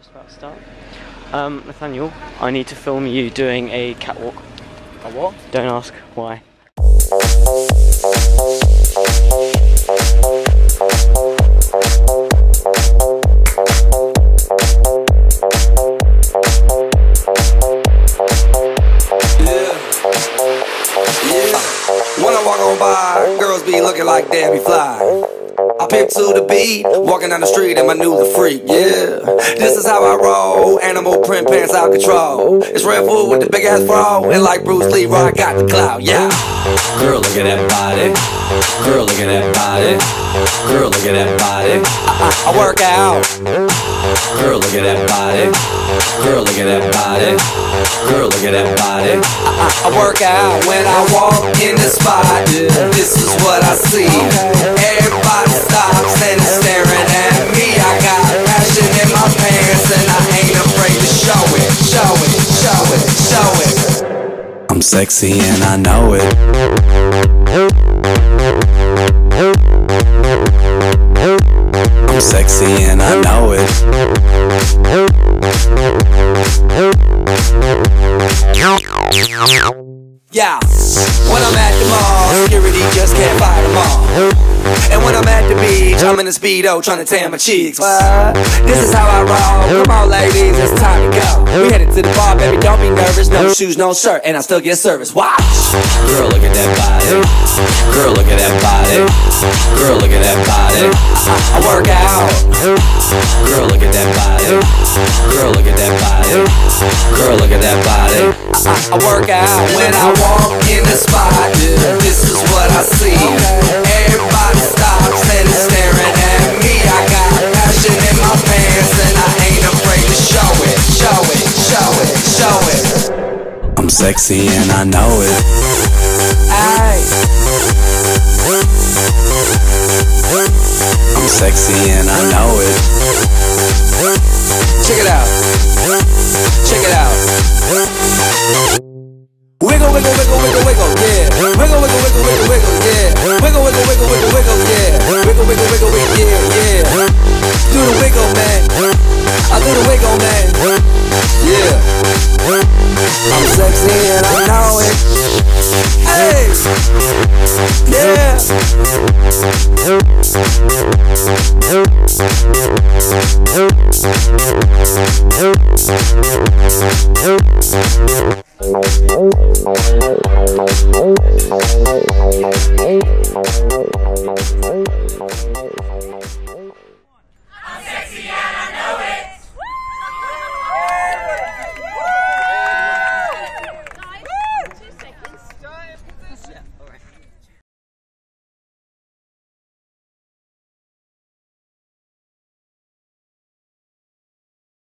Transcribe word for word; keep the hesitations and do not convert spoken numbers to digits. Just about to start. Um, Nathaniel, I need to film you doing a catwalk. A what? Don't ask why. Yeah. When I walk on by, girls be looking like Debbie Fly. I pick to the beat, walking down the street and I knew the freak, yeah. This is how I roll, animal print pants out control. It's Red Bull with the big ass bra, and like Bruce Leroy, I got the clout, yeah. Girl, look at that body. Girl, look at that body. Girl, look at that body. I, I, I work out. Girl, look at that body. Girl, look at that body. Girl, look at that body. I, I, I work out. When I walk in the spot, yeah, this is what I see. Everybody stops and is staring at me. I got passion in my pants and I ain't afraid to show it, show it, show it, show it. I'm sexy and I know it. I'm sexy and I know it. Yeah, when I'm at the mall, security just can't fight them all. And when I'm at the beach, I'm in a Speedo trying to tan my cheeks. What? This is how I roll. Come on ladies, it's time to go. We headed to the bar, baby, don't be nervous. No shoes, no shirt, and I still get service. Watch! Girl, look at that body. Girl, look at that body. Girl, look at that body. I, I work out. Girl, look at that body. Girl, look at that body. Girl, look at that body. I, I work out. When I walk in the spot, yeah, this is what I see. Everybody stops and is staring at me. I got passion in my pants and I ain't afraid to show it, show it, show it, show it. I'm sexy and I know it. Aye. I'm sexy and I know it. Check it out. Check it out. Wiggle, wiggle, wiggle, wiggle, wiggle, yeah. Wiggle, wiggle, wiggle, wiggle, wiggle, yeah. Wiggle, wiggle, wiggle, wiggle, wiggle, yeah. Wiggle, wiggle, wiggle, wiggle, yeah, yeah. Do the wiggle, man. I do the wiggle, man. Yeah. I'm sexy and I know it. Hey. Yeah.